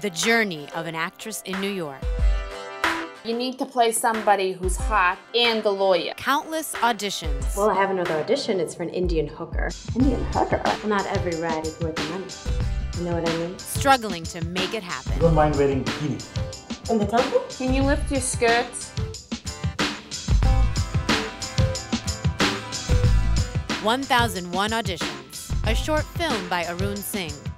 The Journey of an Actress in New York. You need to play somebody who's hot and the lawyer. Countless auditions. Well, I have another audition. It's for an Indian hooker. Indian hooker? Not every ride is worth the money. You know what I mean? Struggling to make it happen. You don't mind wearing bikini. In the temple? Can you lift your skirts? "1001 Auditions," a short film by Arun Singh.